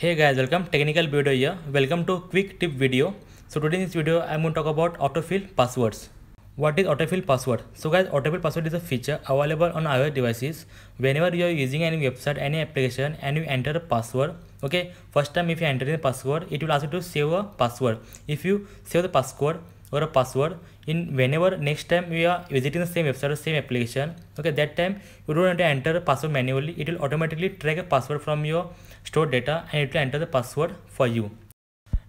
Hey guys, welcome technical video here. Welcome to quick tip video. So today in this video I'm going to talk about autofill passwords. What is autofill password? So guys, autofill password is a feature available on iOS devices. Whenever you are using any website, any application and you enter a password, okay, first time if you enter the password, it will ask you to save a password. If you save the password or a password in whenever next time we are visiting the same website or same application, okay, that time you don't have to enter a password manually. It will automatically track a password from your stored data and it will enter the password for you.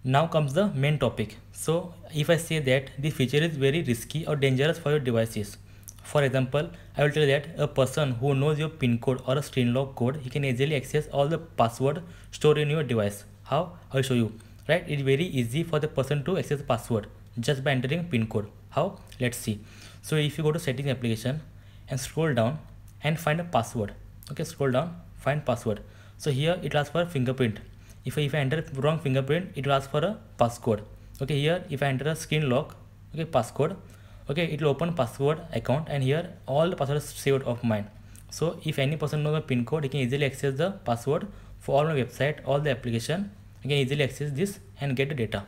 Now comes the main topic. So if I say that this feature is very risky or dangerous for your devices, for example, I will tell you that a person who knows your PIN code or a screen lock code, he can easily access all the password stored in your device. How? I'll show you. Right? It's very easy for the person to access the password just by entering PIN code. How? Let's see. So if you go to settings application and scroll down and find a password. Okay, scroll down, find password. So here it asks for fingerprint. If I enter wrong fingerprint, it will ask for a passcode. Okay, here if I enter a screen lock, okay, passcode, okay, it will open password account and here all the passwords saved of mine. So if any person knows the PIN code, he can easily access the password for all my website, all the application. You can easily access this and get the data.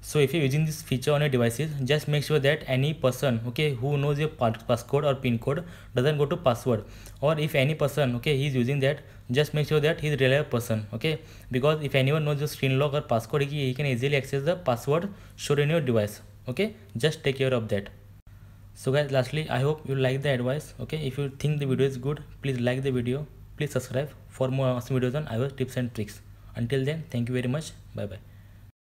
So if you're using this feature on your devices, just make sure that any person, okay, who knows your passcode or PIN code doesn't go to password, or if any person, okay, he's using that, just make sure that he's a reliable person, okay, because if anyone knows your screen lock or passcode, he can easily access the password stored in your device. Okay, just take care of that. So guys, lastly, I hope you like the advice. Okay, if you think the video is good, please like the video, please subscribe for more awesome videos on iOS tips and tricks. Until then, thank you very much. Bye bye.